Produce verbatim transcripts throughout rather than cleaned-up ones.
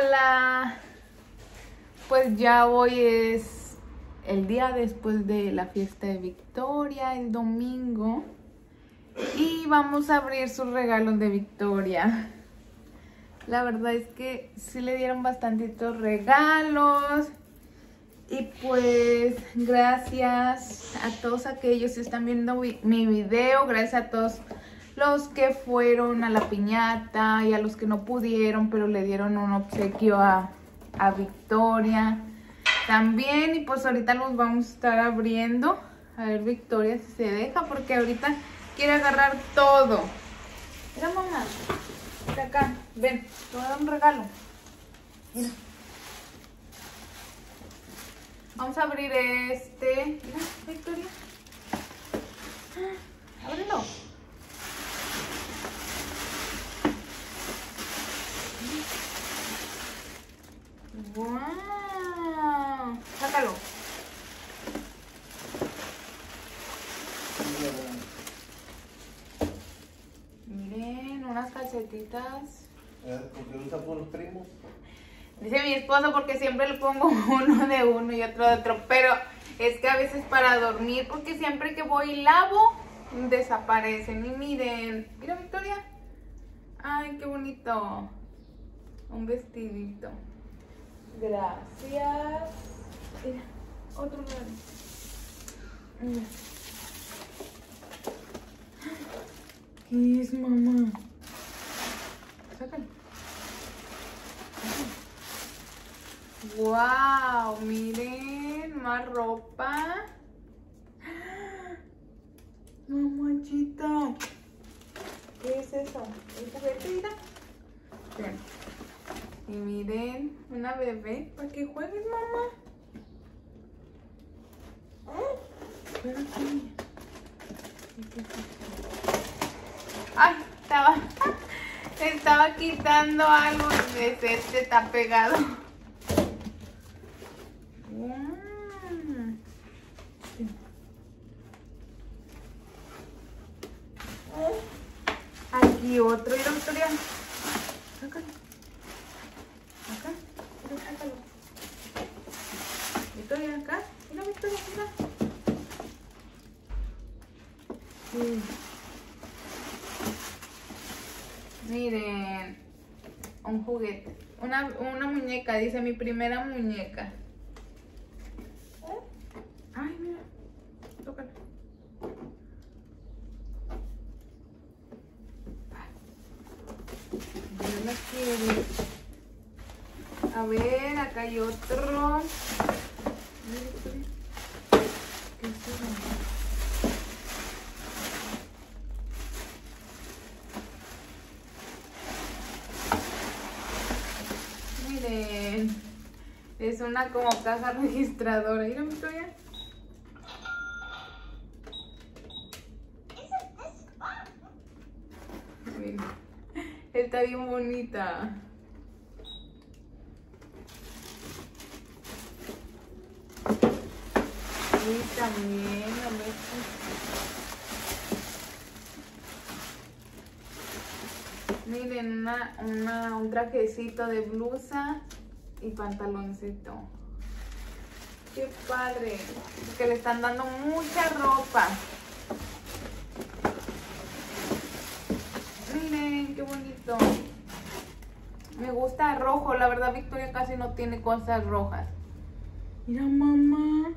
Hola, pues ya hoy es el día después de la fiesta de Victoria, el domingo, y vamos a abrir sus regalos de Victoria. La verdad es que sí le dieron bastantitos regalos y pues gracias a todos aquellos que están viendo mi video, gracias a todos los que fueron a la piñata y a los que no pudieron, pero le dieron un obsequio a, a Victoria también. Y pues ahorita los vamos a estar abriendo. A ver, Victoria, si se deja, porque ahorita quiere agarrar todo. Mira, mamá, está acá. Ven, te voy a dar un regalo. Mira. Vamos a abrir este. Mira, Victoria. Ábrelo. ¡Wow! Sácalo. Miren, unas calcetitas. ¿Por qué usa puros primos? Dice mi esposo porque siempre le pongo uno de uno y otro de otro. Pero es que a veces para dormir, porque siempre que voy y lavo, desaparecen. Y miren, mira, Victoria. ¡Ay, qué bonito! Un vestidito. Gracias. Mira, otro regalo. ¿Qué es, mamá? Sácalo. Wow, miren, más ropa. Mamachita. ¿Qué es eso? ¿El juguete, mira? Bien. Y miren, una bebé, para que juegues, mamá. Ay, estaba, estaba quitando algo, este, este está pegado. Aquí otro, y Victoria. Victoria, acá. Mira, Victoria, mira. Sí. Miren. Un juguete. Una, una muñeca, dice, mi primera muñeca. Ay, mira. Tócala. Yo la quiero. A ver, acá hay otro. Miren, es una como caja registradora. Mira, Victoria. Miren, está bien bonita. Sí, también, miren, una, una, un trajecito de blusa y pantaloncito. Qué padre, porque le están dando mucha ropa. Miren, qué bonito. Me gusta rojo, la verdad Victoria casi no tiene cosas rojas. Mira, mamá.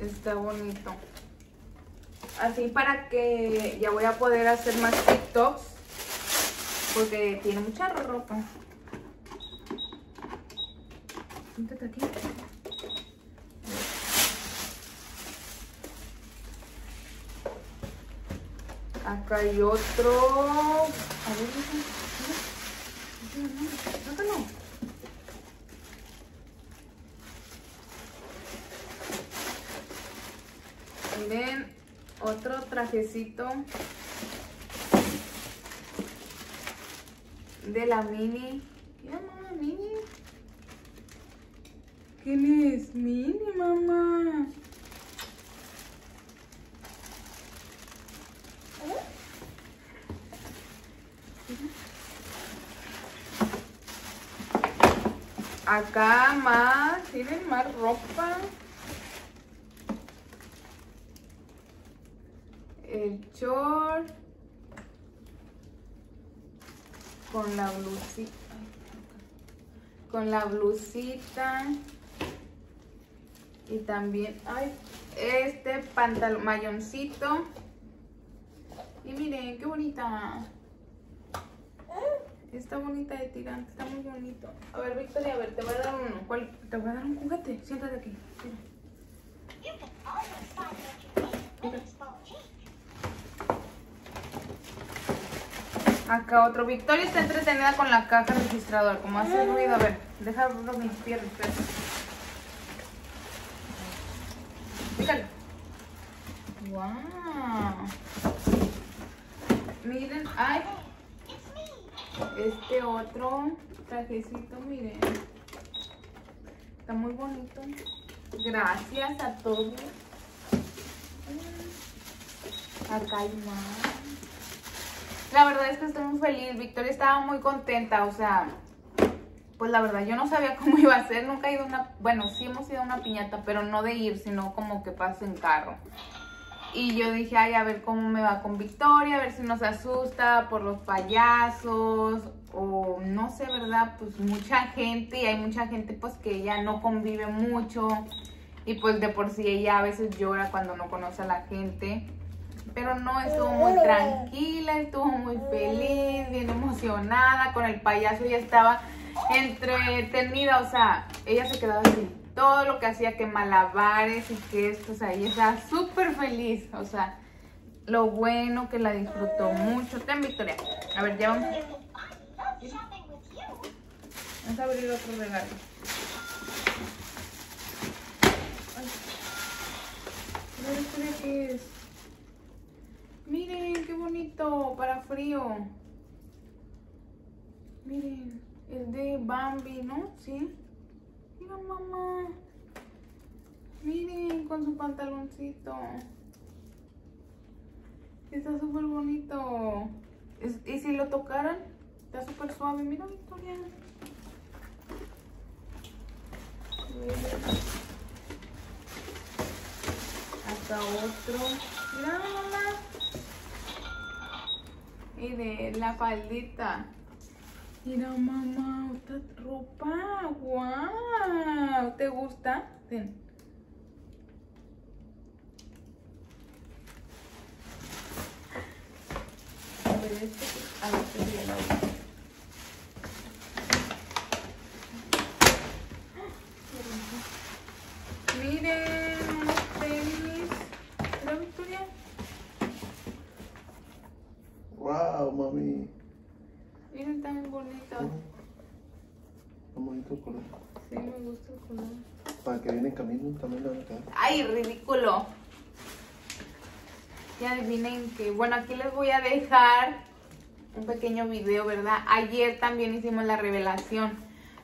Está bonito. Así para que ya voy a poder hacer más TikToks. Porque tiene mucha ropa. Siéntate aquí. Acá hay otro. A ver, mira. Mira, mira. Miren, otro trajecito de la Mini. Mira, mamá, Mini. ¿Quién es Mini, mamá? Acá más, miren, más ropa. El short. Con la blusita. Con la blusita. Y también, ay, este pantalón, mayoncito. Y miren, qué bonita. Está bonita de tirante, está muy bonito. A ver, Victoria, a ver, te voy a dar uno. ¿Cuál? Te voy a dar un juguete. Siéntate aquí. Mira. Mira. Acá otro. Victoria está entretenida con la caja registrador. Como hace ruido, a ver, deja abrir mis piernas. Fíjalo. Wow. Miren, ay. Este otro trajecito, miren. Está muy bonito. Gracias a todos. Acá hay más. La verdad es que estoy muy feliz. Victoria estaba muy contenta. O sea, pues la verdad, yo no sabía cómo iba a ser. Nunca he ido a una... Bueno, sí hemos ido a una piñata, pero no de ir, sino como que paso en carro. Y yo dije, ay, a ver cómo me va con Victoria, a ver si nos asusta por los payasos o no sé, ¿verdad? Pues mucha gente y hay mucha gente pues que ella no convive mucho y pues de por sí ella a veces llora cuando no conoce a la gente. Pero no, estuvo muy tranquila, estuvo muy feliz, bien emocionada, con el payaso ya estaba entretenida, o sea, ella se quedaba así. Todo lo que hacía, que malabares y que esto, o sea, ella estaba súper feliz. O sea, lo bueno que la disfrutó mucho. Ten, Victoria. A ver, ya vamos. Vamos a abrir otro regalo. Ay. Victoria, ¿qué es? Miren, qué bonito, para frío. Miren, es de Bambi, ¿no? Sí. Mira, mamá. Miren, con su pantaloncito. Está súper bonito. Es, y si lo tocaran, está súper suave. Mira, Victoria. Acá otro. Mira, mamá. Miren, la faldita. Mira, mamá, esta ropa, guau, wow. ¿Te gusta? Ven. A ver, este, a ver, este sería la otra. Miren, unos tenis. ¿La Victoria? Wow, mami. Miren, está muy bonito. Está bonito el color. Sí, me gusta el color. Para que viene en camino también lo van a quedar. ¡Ay, ridículo! Ya adivinen que... Bueno, aquí les voy a dejar un pequeño video, ¿verdad? Ayer también hicimos la revelación.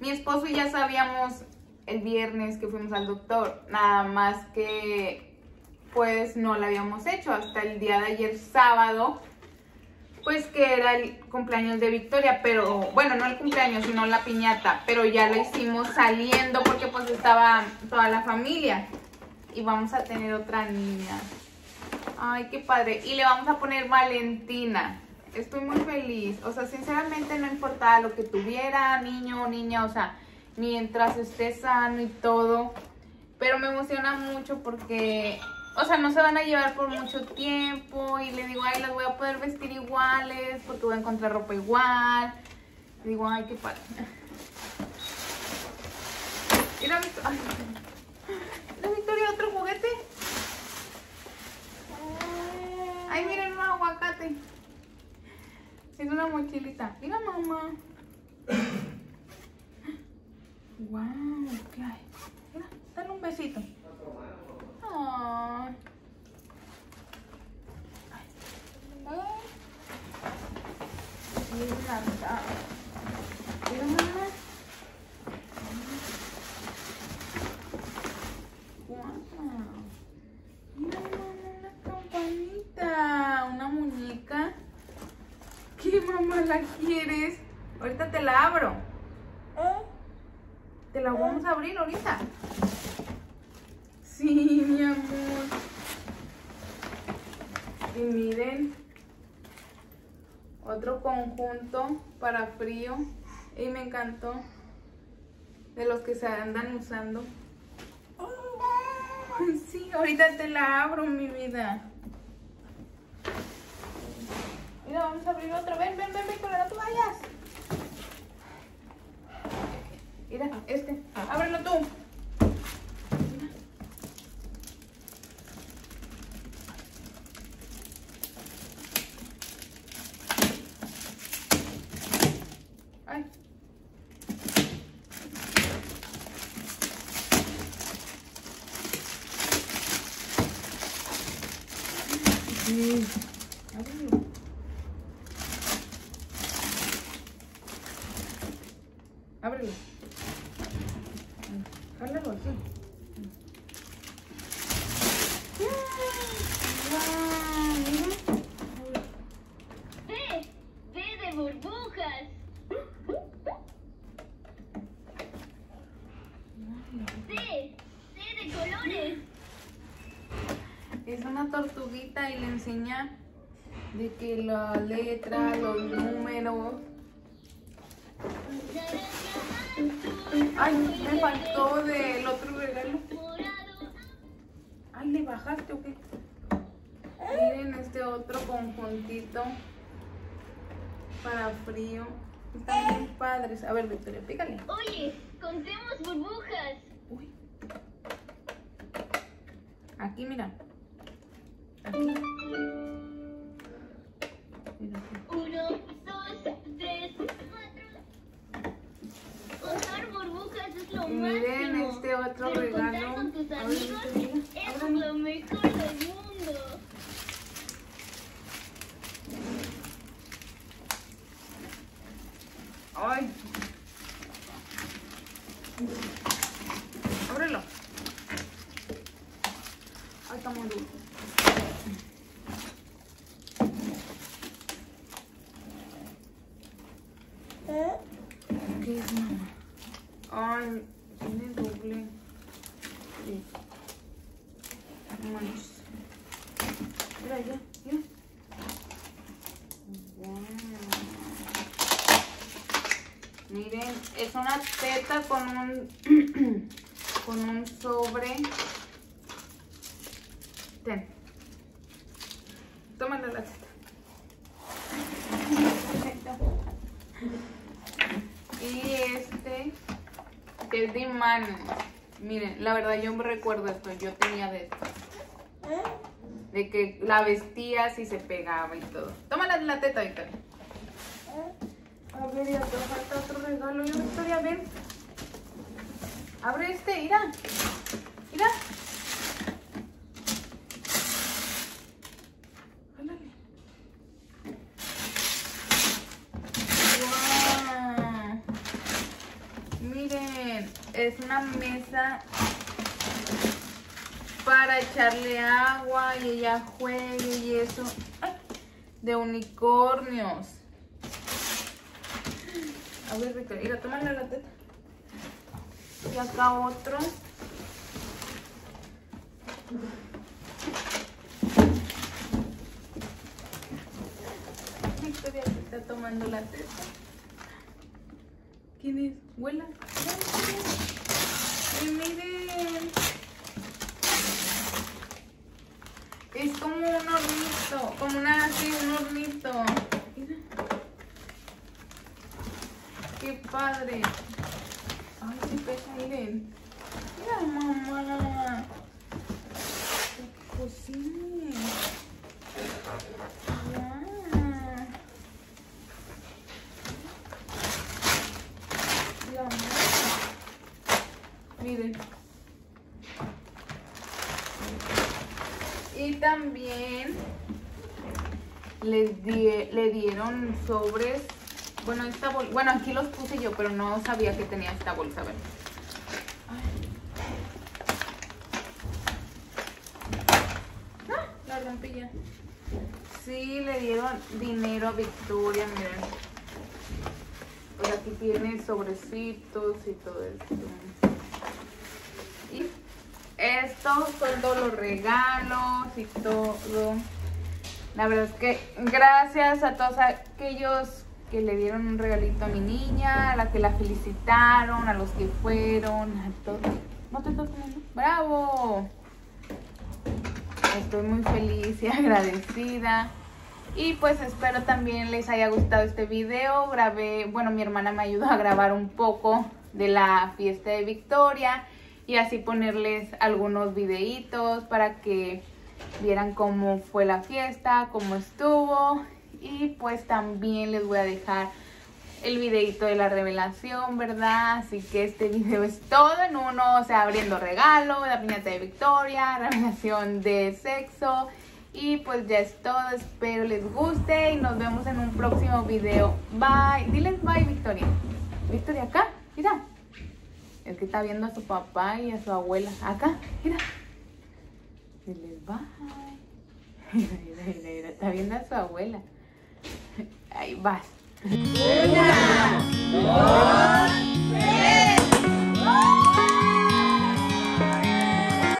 Mi esposo y ya sabíamos el viernes que fuimos al doctor. Nada más que... Pues no lo habíamos hecho hasta el día de ayer sábado. Pues que era el cumpleaños de Victoria, pero bueno, no el cumpleaños, sino la piñata, pero ya lo hicimos saliendo porque pues estaba toda la familia y vamos a tener otra niña. Ay, qué padre. Y le vamos a poner Valentina. Estoy muy feliz. O sea, sinceramente no importaba lo que tuviera, niño o niña, o sea, mientras esté sano y todo, pero me emociona mucho porque... O sea, no se van a llevar por mucho tiempo y le digo, ay, las voy a poder vestir iguales porque voy a encontrar ropa igual. Le digo, ay, qué padre. Mira, Victoria. ¿La Victoria otro juguete? Ay, miren, un aguacate. Es una mochilita. Mira, mamá. Wow, qué hay. Mira, dale un besito. Ay. Mira, mamá. Wow. Mira, mamá, una campanita, una muñeca. ¿Qué, mamá, la quieres? Ahorita te la abro. Te la vamos a abrir ahorita. Sí, mi amor. Y miren, otro conjunto para frío. Y me encantó. De los que se andan usando. Oh, sí, ahorita te la abro, mi vida. Mira, vamos a abrir otra. Ven, ven, ven, ven, con la no te vayas. Mira, este. Ábrelo tú. Sí. Ábrelo. Ábrelo. Ábrelo. ¡Ve! ¡Ve de burbujas! ¡Ve! ¡Ve de colores! Es una tortuguita y le enseña de que la letra, los números. Ay, me faltó del otro regalo. Ay, ¿le bajaste o qué? Miren este otro conjuntito para frío. Están bien padres. A ver, Victoria, pícale. Oye, contemos burbujas. Uy. Aquí, mira. Aquí. Mira aquí. Uno, dos, tres, cuatro. Contar burbujas es lo máximo. Miren este otro pero regalo. Contar con tus amigos es lo mejor del mundo. Ay. Ábrelo. Ay, está muy duro. ¿Qué es, mamá? Ay, tiene doble. Sí. Vámonos. Mira, ya, ya. Wow. Miren, es una teta con un con un sobre. Ten. Tómala la teta. Y este que es de imanes. Miren, la verdad yo me recuerdo esto. Yo tenía de esto. De que la vestías y se pegaba y todo. Tómala la teta, Victoria. A ver, ya te falta otro regalo. Yo, Victoria, ven. Abre este, mira. Mira. Es una mesa para echarle agua y ella juega y eso. ¡Ay! De unicornios. A ver, Victoria, mira, tómale la teta. Y acá otro. Victoria se está tomando la teta. ¿Quién es? ¿Huela? Y miren, es como un hornito, como una así, un hornito. Mira. Qué padre. Ay, qué pesa, miren. Mira, mamá. Qué cocina. Miren. Y también les die, le dieron sobres. Bueno, esta bol, bueno, aquí los puse yo, pero no sabía que tenía esta bolsa. A ver. Ah, la rompí ya. Sí, le dieron dinero a Victoria, miren. Pues aquí tiene sobrecitos y todo esto. Y estos son todos los regalos y todo. La verdad es que gracias a todos aquellos que le dieron un regalito a mi niña, a la que la felicitaron, a los que fueron, a todos. No te toques, ¿no? ¡Bravo! Estoy muy feliz y agradecida. Y pues espero también les haya gustado este video. Grabé, bueno, mi hermana me ayudó a grabar un poco de la fiesta de Victoria y así ponerles algunos videitos para que vieran cómo fue la fiesta, cómo estuvo. Y pues también les voy a dejar el videito de la revelación, ¿verdad? Así que este video es todo en uno, o sea, abriendo regalo, la piñata de Victoria, revelación de sexo. Y pues ya es todo, espero les guste y nos vemos en un próximo video. Bye. Diles bye, Victoria. Victoria, acá, mira. Es que está viendo a su papá y a su abuela. Acá, mira. Diles bye. Mira, mira, mira, está viendo a su abuela. Ahí vas.